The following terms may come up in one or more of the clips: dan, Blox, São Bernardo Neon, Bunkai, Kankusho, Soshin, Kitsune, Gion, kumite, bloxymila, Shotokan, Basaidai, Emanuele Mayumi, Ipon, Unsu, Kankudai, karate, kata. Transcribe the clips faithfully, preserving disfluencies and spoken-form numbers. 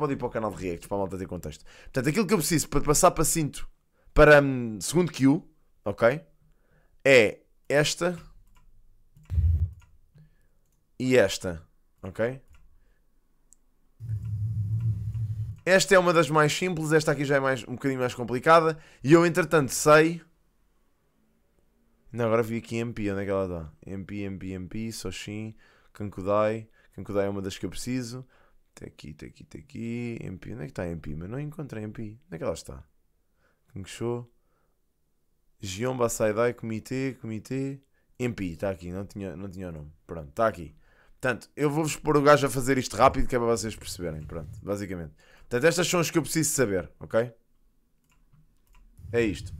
pode ir para o canal de reacts, para a malta ter contexto. Portanto, aquilo que eu preciso para passar para cinto, para hum, segundo Q, ok? É esta e esta, ok? Esta é uma das mais simples, esta aqui já é mais, um bocadinho mais complicada. E eu, entretanto, sei... Não, agora vi aqui M P, onde é que ela dá? M P, M P, M P, Soshin, Kankudai. Kankudai é uma das que eu preciso. Tem aqui, tem aqui, tem aqui. M P, onde é que está M P? Mas não encontrei M P. Onde é que ela está? Kankusho. Gion, Basaidai, kumite, kumite. M P, está aqui, não tinha, não tinha o nome. Pronto, está aqui. Portanto, eu vou-vos pôr o gajo a fazer isto rápido, que é para vocês perceberem. Pronto, basicamente. Portanto, estas são as que eu preciso saber, ok? É isto.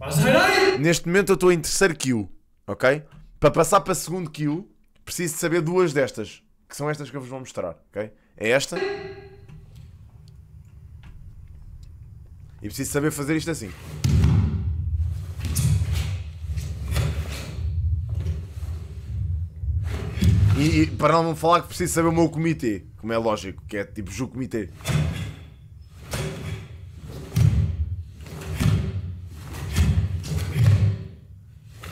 Neste momento eu estou em terceiro Q, ok? Para passar para segundo Q, preciso de saber duas destas, que são estas que eu vos vou mostrar, ok? É esta. E preciso saber fazer isto assim. E, e para não me falar que preciso saber o meu kumite, como é lógico, que é tipo ju kumite.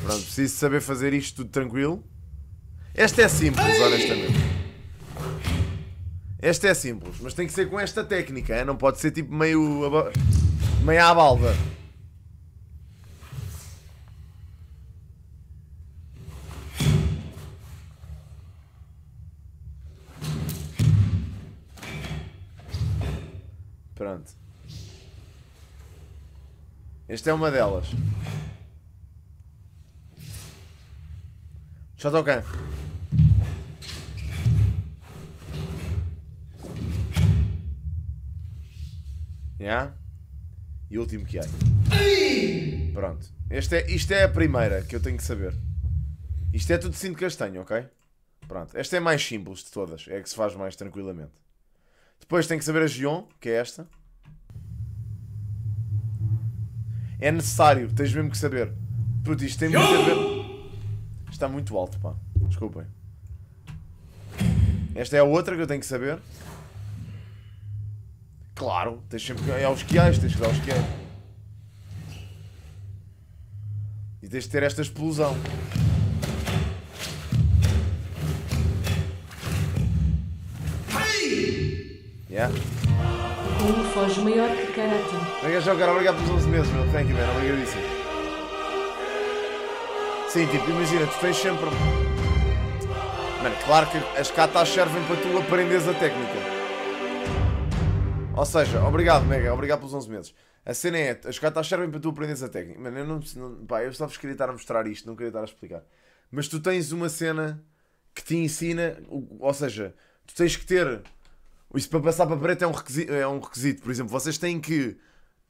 Pronto, preciso saber fazer isto tudo tranquilo. Esta é simples, honestamente. Esta é simples, mas tem que ser com esta técnica, hein? Não pode ser tipo meio... Aba... meio à balda. Pronto. Esta é uma delas. Shotokan. Yeah. E o último que há. Pronto. Este é, isto é a primeira que eu tenho que saber. Isto é tudo de cinto castanho, ok? Pronto. Esta é mais simples de todas. É a que se faz mais tranquilamente. Depois tenho que saber a Gion, que é esta. É necessário. Tens mesmo que saber. Puto, isto tem muito a ver... Está muito alto, pá. Desculpem. Esta é a outra que eu tenho que saber. Claro, tens sempre que... É aos quiais, tens que dar aos quiais. E tens de ter esta explosão. Yeah. Um foge maior que karate. Obrigado, João, cara. Obrigado pelos onze meses, meu. Thank you, man. Obrigadíssimo. Sim, tipo, imagina, tu tens sempre... Mano, claro que as katas servem para tu aprenderes a técnica. Ou seja, obrigado, Mega, obrigado pelos onze meses. A cena é, as katas servem para tu aprenderes a técnica. Mano, eu não, não... Pá, eu só vos queria estar a mostrar isto, não queria estar a explicar. Mas tu tens uma cena que te ensina... Ou seja, tu tens que ter... Isso para passar para preto é um requisito, é um requisito. Por exemplo, vocês têm que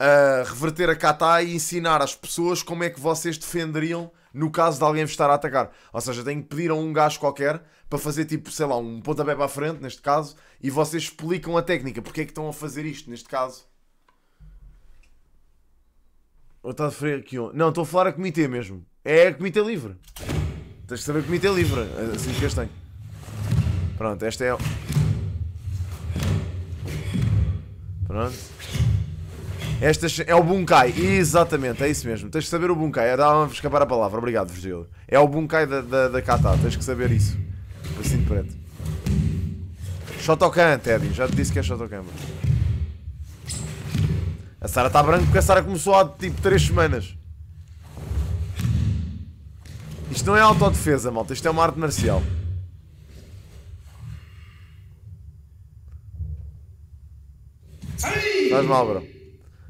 uh, reverter a kata e ensinar às pessoas como é que vocês defenderiam... No caso de alguém vos estar a atacar. Ou seja, tenho que pedir a um gajo qualquer para fazer tipo, sei lá, um pontapé para a frente, neste caso, e vocês explicam a técnica. Porque é que estão a fazer isto, neste caso? Ou está a referir aqui? Não, estou a falar a comitê mesmo. É a comitê livre. Tens de saber comitê livre. Assim que eu tenho. Pronto, esta é... Pronto. Esta é o Bunkai, exatamente, é isso mesmo. Tens que saber o Bunkai, dá-me a escapar a palavra, obrigado, Virgílio. É o Bunkai da, da, da kata, tens que saber isso. Assim de preto. Shotokan, Teddy, já te disse que é Shotokan. A Sara está branca porque a Sara começou há tipo três semanas. Isto não é autodefesa, malta, isto é uma arte marcial. Faz mal, bro.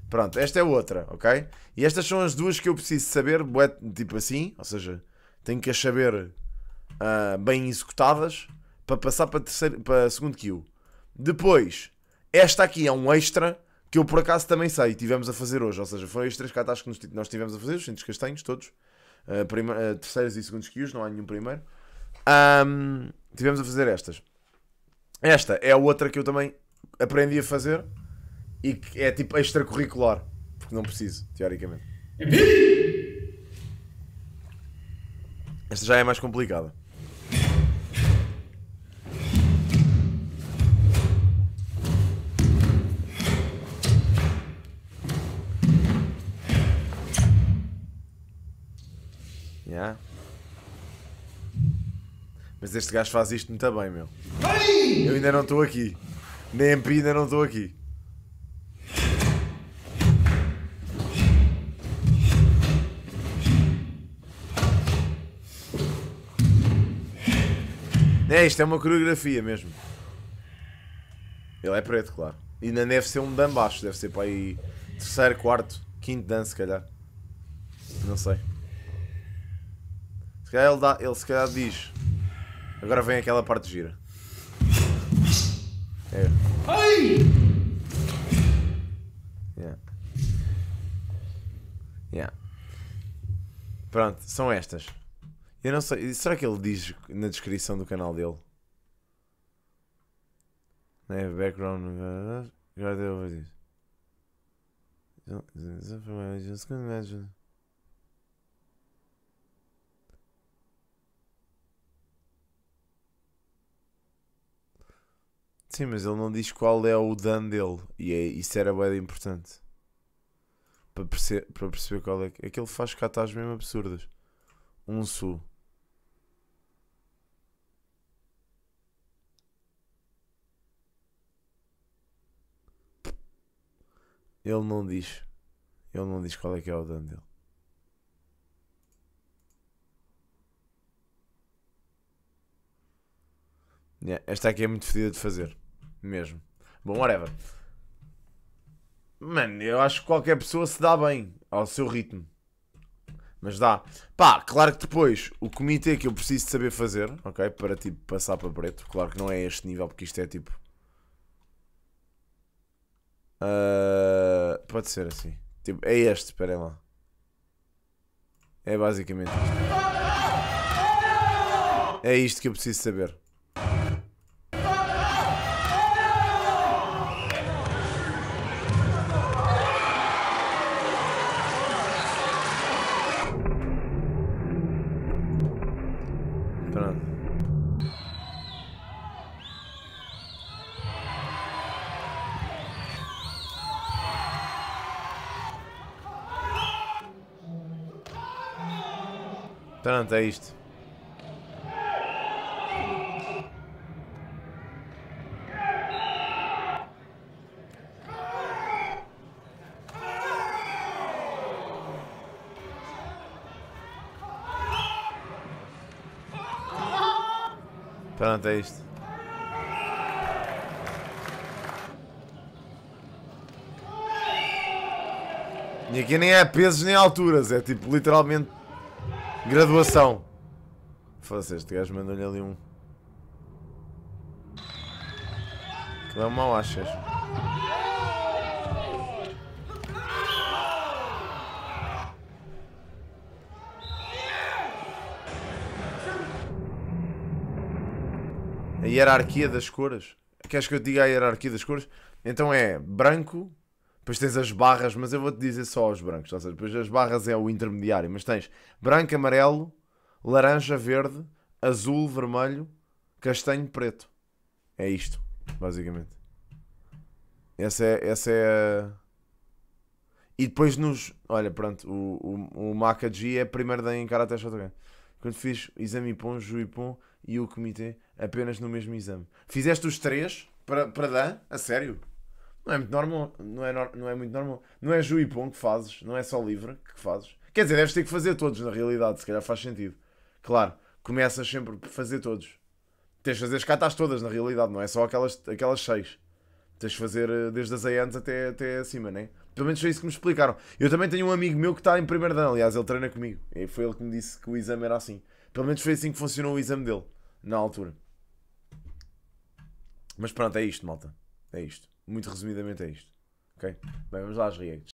Pronto, esta é outra, ok? E estas são as duas que eu preciso saber, tipo assim, ou seja, tenho que as saber uh, bem executadas para passar para, terceiro, para segundo Q. Depois, esta aqui é um extra que eu por acaso também sei, tivemos a fazer hoje, ou seja, foram as três katas que nós tivemos a fazer, os cintos castanhos todos, uh, uh, terceiros e segundos Qs, não há nenhum primeiro. Um, tivemos a fazer estas. Esta é a outra que eu também aprendi a fazer. E que é tipo extracurricular, porque não preciso, teoricamente. Esta já é mais complicada. Yeah. Mas este gajo faz isto muito bem, meu. Ai! Eu ainda não estou aqui. Nem M P ainda não estou aqui. É, isto é uma coreografia mesmo. Ele é preto, claro. E ainda deve ser um dan baixo, deve ser para aí terceiro, quarto, quinto dan, se calhar. Não sei. Se calhar ele, dá, ele se calhar diz. Agora vem aquela parte de gira. É. Ai! Yeah. Yeah. Pronto, são estas. Eu não sei. Será que ele diz na descrição do canal dele? Né? Background. Agora deu a ver isso. Sim, mas ele não diz qual é o dan dele. E é, isso era bem importante. Para, perce para perceber qual é. É que ele faz katas mesmo absurdas. Unsu. Ele não diz. Ele não diz qual é que é o dan dele. Yeah, esta aqui é muito fedida de fazer. Mesmo. Bom, whatever. Mano, eu acho que qualquer pessoa se dá bem ao seu ritmo. Mas dá. Pá, claro que depois o kumite que eu preciso de saber fazer, ok? Para tipo passar para preto. Claro que não é este nível, porque isto é tipo. Uh, pode ser assim. Tipo, é este, esperem lá. É basicamente isto. É isto que eu preciso saber. Pronto, é isto. Pronto, é isto. E aqui nem é pesos nem alturas, é tipo literalmente graduação. Foda-se, este gajo mandou-lhe ali um. Que é um mau, achas? A hierarquia das cores. Queres que eu te diga a hierarquia das cores? Então é branco. Depois tens as barras, mas eu vou-te dizer só os brancos. Ou seja, depois as barras é o intermediário. Mas tens branco, amarelo, laranja, verde, azul, vermelho, castanho, preto. É isto, basicamente. Essa é... Essa é... E depois nos... Olha, pronto. O, o, o Makaji é primeiro da encara até Shotokan. Quando fiz exame Ipon, Ju Ipon e o Kumite apenas no mesmo exame. Fizeste os três para, para dan? A sério? Não é muito normal, não é, não é muito normal. Não é Ju Ipon que fazes, não é só livre que fazes. Quer dizer, deves ter que fazer todos na realidade, se calhar faz sentido. Claro, começas sempre por fazer todos. Tens de fazer as catas todas na realidade, não é só aquelas, aquelas seis. Tens de fazer desde as A Ns até, até acima, não é? Pelo menos foi isso que me explicaram. Eu também tenho um amigo meu que está em primeiro dan, aliás, ele treina comigo. E foi ele que me disse que o exame era assim. Pelo menos foi assim que funcionou o exame dele, na altura. Mas pronto, é isto, malta. É isto. Muito resumidamente é isto. Ok? Bem, vamos lá às reacts.